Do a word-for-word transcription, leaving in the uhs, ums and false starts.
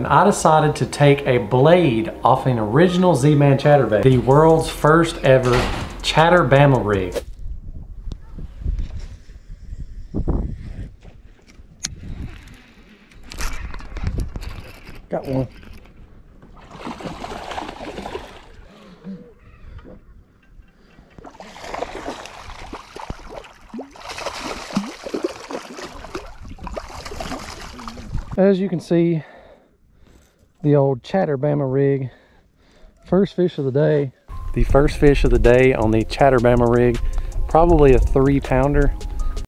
and I decided to take a blade off an original Z-Man Chatterbait, the world's first ever Chatter-Bama rig. Got one. As you can see, the old Chatter-Bama rig, first fish of the day. The first fish of the day on the Chatter-Bama rig, probably a three pounder.